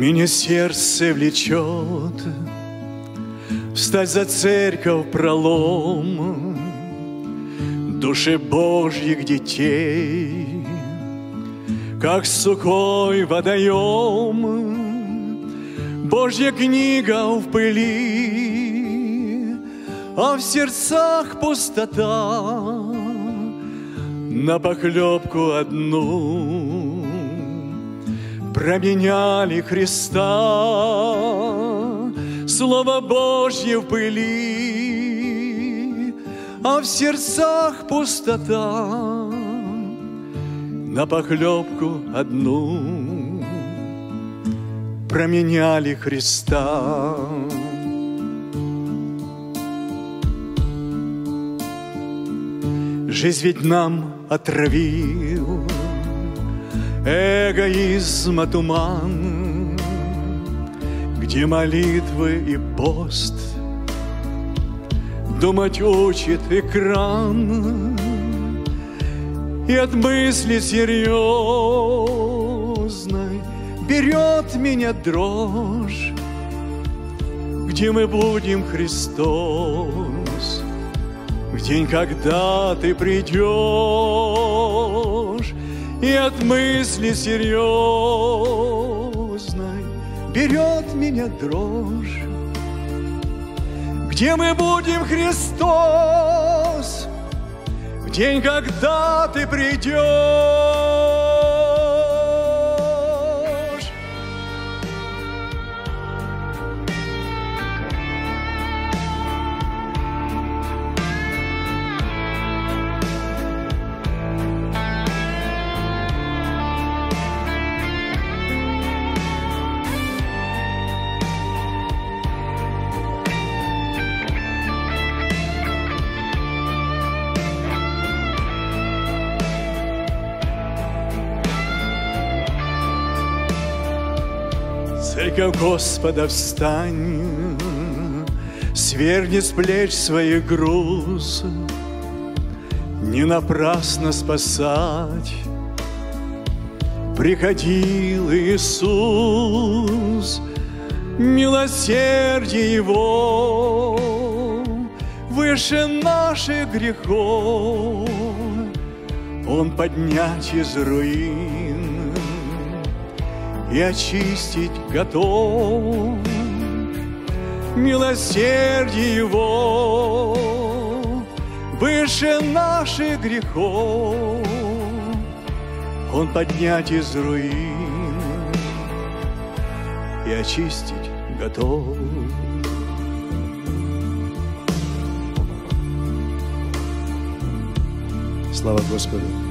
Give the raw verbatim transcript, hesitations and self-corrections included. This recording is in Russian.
Меня сердце влечет встать за церковь пролом души Божьих детей, как сухой водоем, Божья книга в пыли, а в сердцах пустота на похлебку одну. Променяли Христа, слово Божье в пыли, а в сердцах пустота на похлебку одну. Променяли Христа. Жизнь ведь нам отравил эгоизма туман, где молитвы и пост думать учит экран, и от мысли серьезной берет меня дрожь. Где мы будем, Христос, в день, когда Ты придешь? И от мысли серьезной берет меня дрожь. Где мы будем, Христос, в день, когда Ты придешь? Церковь Господа, встань, сверни с плеч своих груз, не напрасно спасать приходил Иисус. Милосердие Его выше наших грехов, Он поднять из руин и очистить готов. Милосердие Его выше наших грехов, Он поднять из руин и очистить готов. Слава Господу!